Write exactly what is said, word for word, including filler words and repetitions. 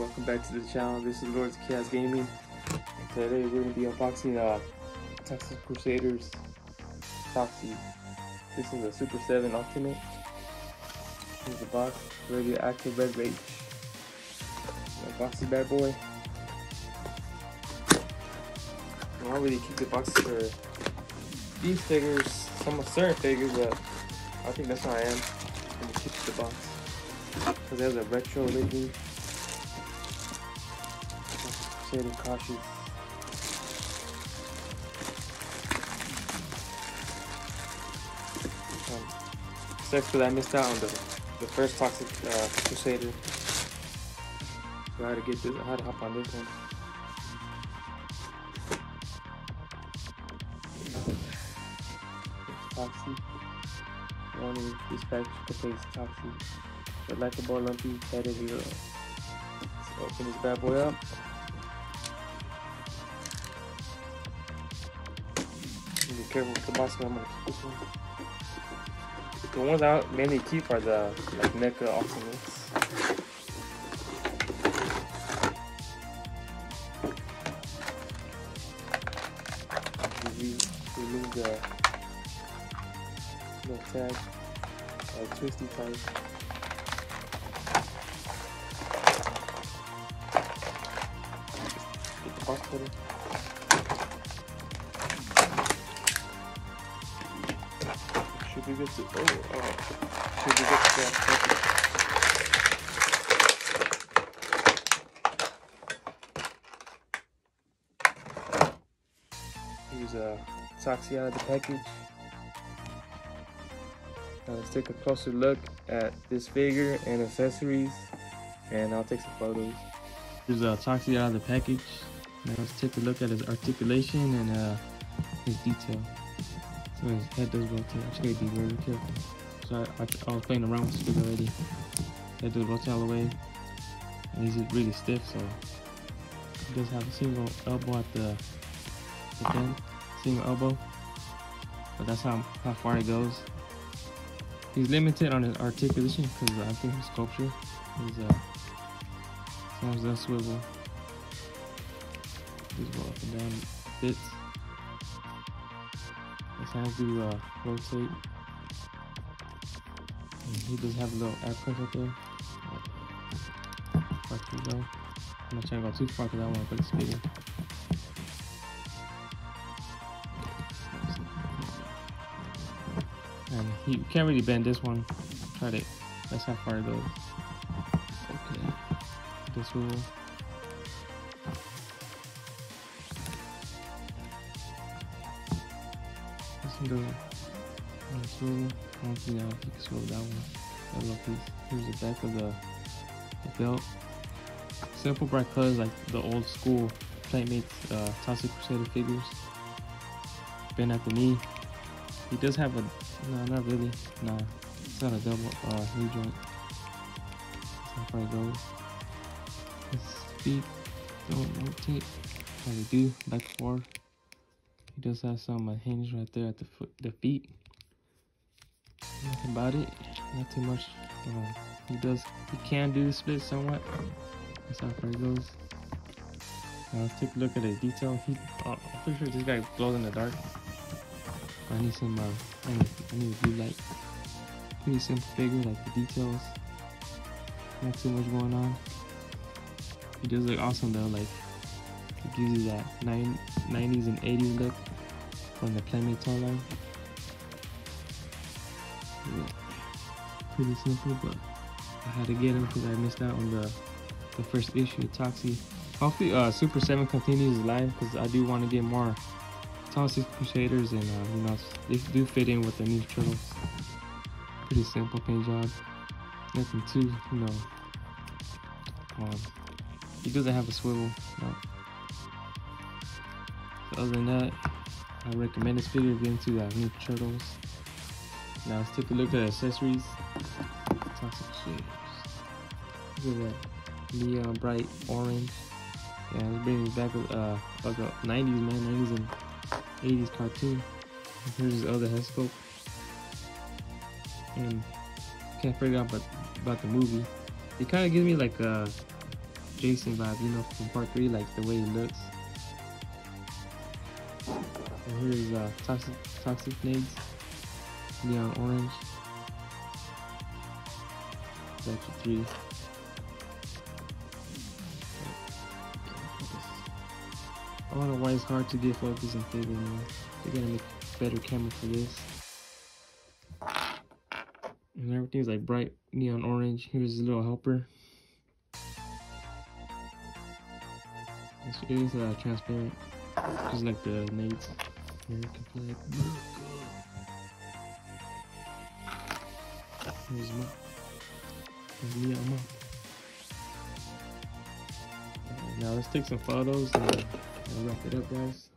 welcome back to the channel. This is Lords of Chaos Gaming, and today we're going to be unboxing uh, Toxic Crusaders Toxie. This is a Super seven Optimus. Here's the box, Radioactive Red Rage. Boxy bad boy. I don't really keep the boxes for these figures, some certain figures, but I think that's how I am when it keeps the box, because there's a retro looking shade of cautious. Um, sucks that I missed out on the, the first Toxic uh, Crusader. So I had to get this, I had to hop on this one. Toxie. Only this package contains Toxie, the likable lumpy headed hero. Let's open this bad boy up. Be careful with the box, I'm gonna keep this one. The ones I mainly keep are the like NECA Optimus. We remove the little tag, uh, twisty type. Get the box cutter. Should we get to, oh, oh, should we get to that? Here's a Toxie out of the package. Now let's take a closer look at this figure and accessories, and I'll take some photos. Here's a Toxie out of the package. Now let's take a look at his articulation and uh, his detail. So his head does rotate. I'm just gonna be very careful. So I, I, I was playing around with this figure already. Head does rotate all the way, and he's just really stiff. So he does have a single elbow at the, the end, single elbow. But that's how how far it goes. He's limited on his articulation because uh, I think his sculpture is uh, sometimes does swivel. Just go up and down bits. His hands do uh, rotate. And he does have a little airport right there. I'm not trying to go too far because I want to put this video. And he can't really bend this one. Try to. That's how far it goes. Okay. This rule. This one goes. This rule. I don't think I can swivel that one. That little piece. Here's the back of the, the belt. Simple bright colors like the old school Playmates uh, Toxic Crusader figures. Bend at the knee. He does have a. No, not really. No, it's not a double uh, knee joint. That's how far it goes. His feet don't rotate. How they do, back and forth. He does have some uh, hinge right there at the foot, the feet. Nothing about it. Not too much. Um, he does. He can do the split somewhat. That's how far it goes. Now let's take a look at his detail. He, uh, I'm pretty sure this guy glows in the dark. I need some, uh, I need, I need a blue light. Pretty simple figure, like the details. Not too much going on. He does look awesome though, like, it gives you that nineties and eighties look from the Playmates line. Yeah. Pretty simple, but I had to get him because I missed out on the, the first issue of Toxie. Hopefully, uh, Super seven continues the line because I do want to get more Toxic Crusaders, and uh, you know, they do fit in with the new turtles. Pretty simple paint job, nothing too, you know. Um, he doesn't have a swivel. No. So other than that, I recommend this figure getting to the new turtles. Now let's take a look at accessories. Toxic Crusaders. Look at that neon bright orange. Yeah, it brings back uh, like a nineties man, nineties and eighties cartoon. Here's his other head sculpt, and can't figure out about, about the movie. It kind of gives me like a Jason vibe, you know, from part three, like the way he looks. And here's uh, Toxic, Toxic Blades, Neon Orange, Electric three. I don't know why it's hard to get focus and figure, man. They're gonna make better camera for this. And everything's like bright neon orange. Here's his little helper. This is uh, transparent, just like the mates. Here's my, here's neon mom. Now let's take some photos and, and wrap it up, guys.